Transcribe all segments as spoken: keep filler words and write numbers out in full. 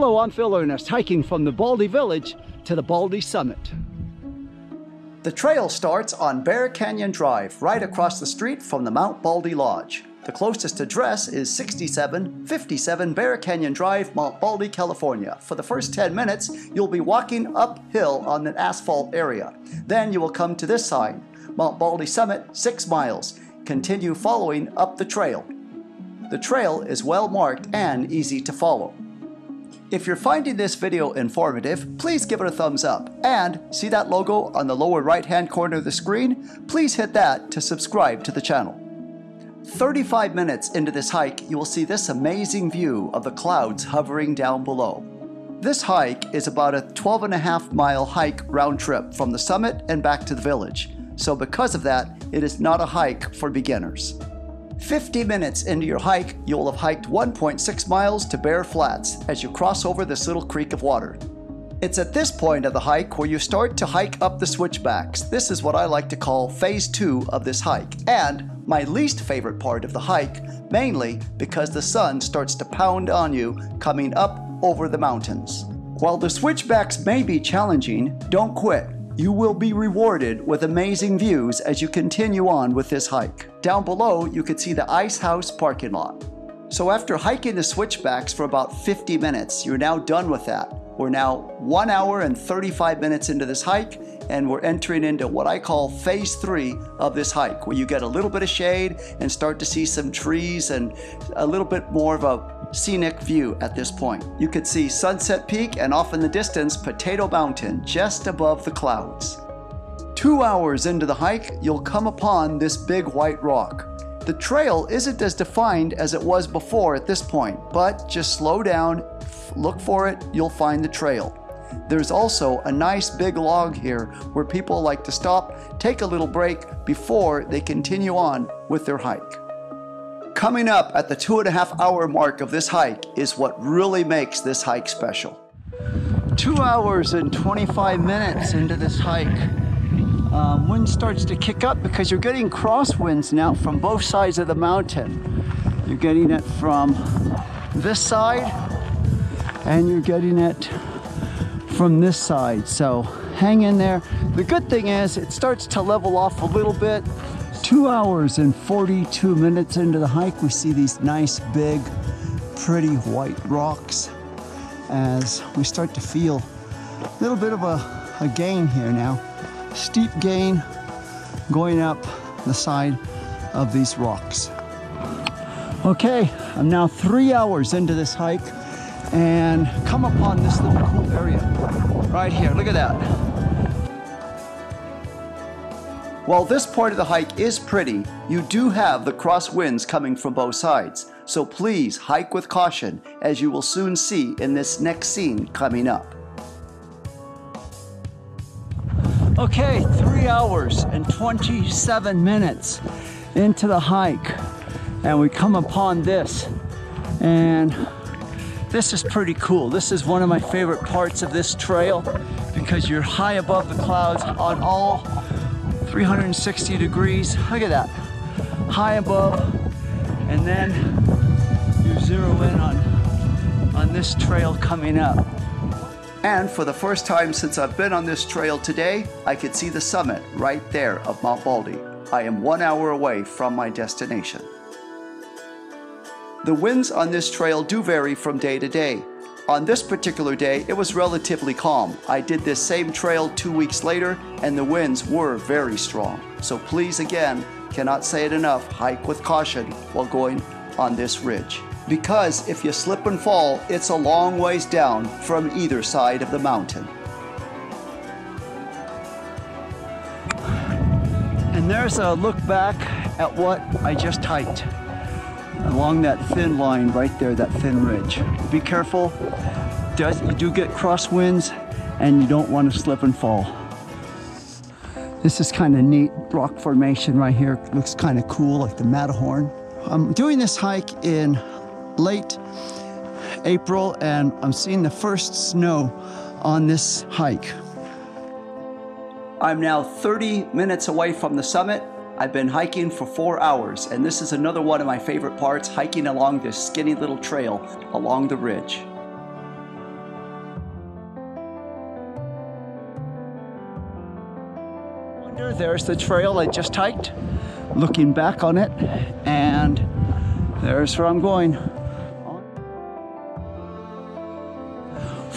Hello, I'm Phil Ernest, hiking from the Baldy Village to the Baldy Summit. The trail starts on Bear Canyon Drive, right across the street from the Mount Baldy Lodge. The closest address is sixty-seven fifty-seven Bear Canyon Drive, Mount Baldy, California. For the first ten minutes, you'll be walking uphill on an asphalt area. Then you will come to this sign, Mount Baldy Summit, six miles. Continue following up the trail. The trail is well marked and easy to follow. If you're finding this video informative, please give it a thumbs up, and see that logo on the lower right-hand corner of the screen? Please hit that to subscribe to the channel. thirty-five minutes into this hike, you will see this amazing view of the clouds hovering down below. This hike is about a twelve and a half mile hike round trip from the summit and back to the village. So because of that, it is not a hike for beginners. fifty minutes into your hike, you will have hiked one point six miles to Bear Flats as you cross over this little creek of water. It's at this point of the hike where you start to hike up the switchbacks. This is what I like to call phase two of this hike, and my least favorite part of the hike, mainly because the sun starts to pound on you coming up over the mountains. While the switchbacks may be challenging, don't quit. You will be rewarded with amazing views as you continue on with this hike. Down below, you can see the Ice House parking lot. So after hiking the switchbacks for about fifty minutes, you're now done with that. We're now one hour and thirty-five minutes into this hike, and we're entering into what I call phase three of this hike, where you get a little bit of shade and start to see some trees and a little bit more of a scenic view at this point. You could see Sunset Peak and off in the distance, Potato Mountain, just above the clouds. Two hours into the hike, you'll come upon this big white rock. The trail isn't as defined as it was before at this point, but just slow down, look for it, you'll find the trail. There's also a nice big log here where people like to stop, take a little break before they continue on with their hike. Coming up at the two and a half hour mark of this hike is what really makes this hike special. two hours and twenty-five minutes into this hike. Um, wind starts to kick up because you're getting crosswinds now from both sides of the mountain. You're getting it from this side and you're getting it from this side, so hang in there. The good thing is it starts to level off a little bit. two hours and forty-two minutes into the hike, we see these nice big pretty white rocks as we start to feel a little bit of a, a gain here now. Steep gain going up the side of these rocks. Okay, I'm now three hours into this hike and come upon this little cool area right here. Look at that. While this part of the hike is pretty, you do have the crosswinds coming from both sides. So please hike with caution, as you will soon see in this next scene coming up. Okay, three hours and twenty-seven minutes into the hike, and we come upon this, and this is pretty cool. This is one of my favorite parts of this trail because you're high above the clouds on all three hundred sixty degrees. Look at that. High above, and then you zero in on, on this trail coming up. And for the first time since I've been on this trail today, I could see the summit right there of Mount Baldy. I am one hour away from my destination. The winds on this trail do vary from day to day. On this particular day, it was relatively calm. I did this same trail two weeks later, and the winds were very strong. So please, again, cannot say it enough, hike with caution while going on this ridge. Because if you slip and fall, it's a long ways down from either side of the mountain. And there's a look back at what I just hiked. Along that thin line right there, that thin ridge. Be careful, Does, you do get crosswinds and you don't want to slip and fall. This is kind of neat rock formation right here. Looks kind of cool, like the Matterhorn. I'm doing this hike in late April and I'm seeing the first snow on this hike. I'm now thirty minutes away from the summit. I've been hiking for four hours, and this is another one of my favorite parts, hiking along this skinny little trail along the ridge. there's the trail I just hiked, looking back on it, and there's where I'm going.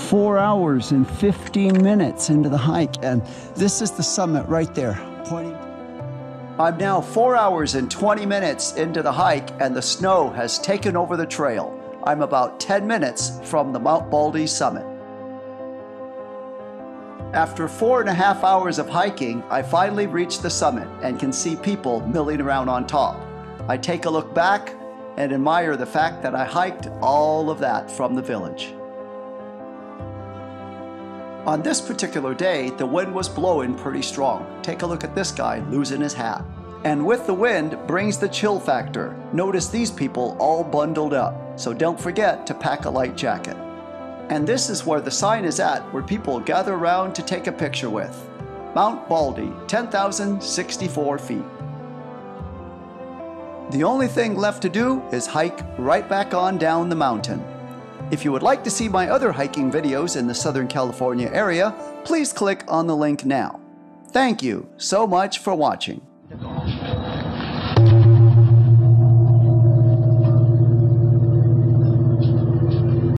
four hours and fifteen minutes into the hike, and this is the summit right there. Pointing. I'm now four hours and twenty minutes into the hike, and the snow has taken over the trail. I'm about ten minutes from the Mount Baldy summit. After four and a half hours of hiking, I finally reach the summit and can see people milling around on top. I take a look back and admire the fact that I hiked all of that from the village. On this particular day, the wind was blowing pretty strong. Take a look at this guy losing his hat. And with the wind brings the chill factor. Notice these people all bundled up, so don't forget to pack a light jacket. And this is where the sign is at, where people gather around to take a picture with. Mount Baldy, ten thousand sixty-four feet. The only thing left to do is hike right back on down the mountain. If you would like to see my other hiking videos in the Southern California area, please click on the link now. Thank you so much for watching.